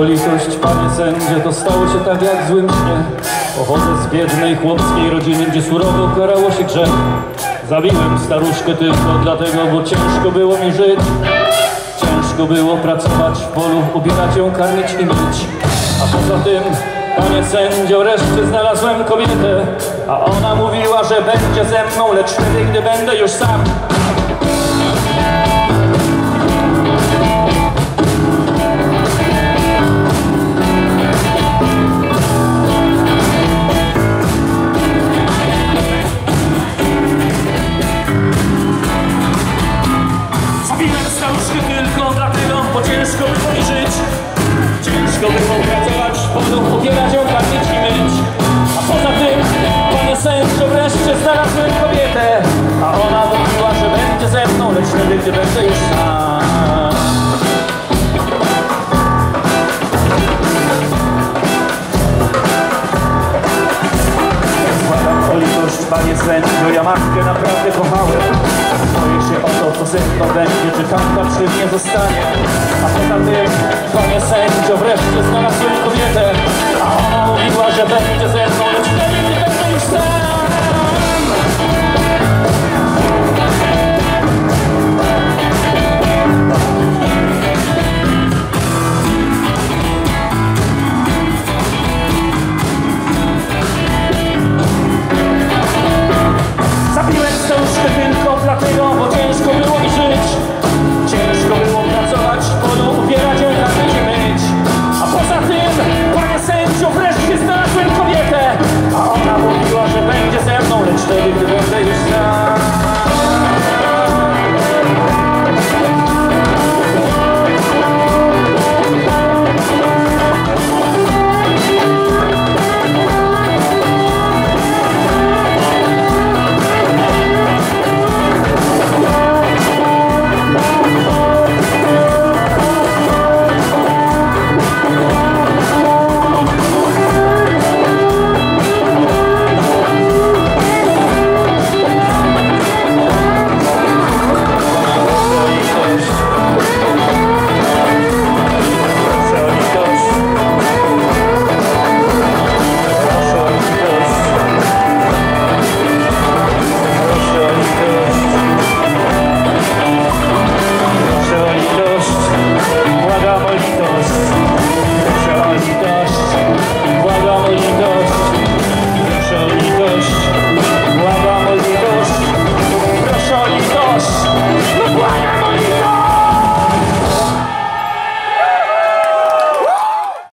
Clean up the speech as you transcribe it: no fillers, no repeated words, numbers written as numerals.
o litość, panie sędzie, to stało się tak jak w złym śnie. Pochodzę z biednej chłopskiej rodziny, gdzie surowo karało się grzech. Zabiłem staruszkę tylko dlatego, bo ciężko było mi żyć. Ciężko było pracować w polu, ubierać ją, karmić i myć. A poza tym, panie sędzio, wreszcie znalazłem kobietę, a ona mówiła, że będzie ze mną, lecz wtedy, gdy będę już sam. Ciężko było pracować w polu, ubierać ją, karmić i myć. A poza tym, panie sędzio, wreszcie znalazłem kobietę, a ona mówiła, że będzie ze mną, lecz wtedy, gdy będę już sam. Składam o litość, panie sędzio, ja matkę naprawdę kochałem. Boję się o to, co ze mną będzie, czy tamta przy mnie zostanie. A poza tym, panie sędzio, wreszcie znalazłem kobietę, a ona mówiła, że będzie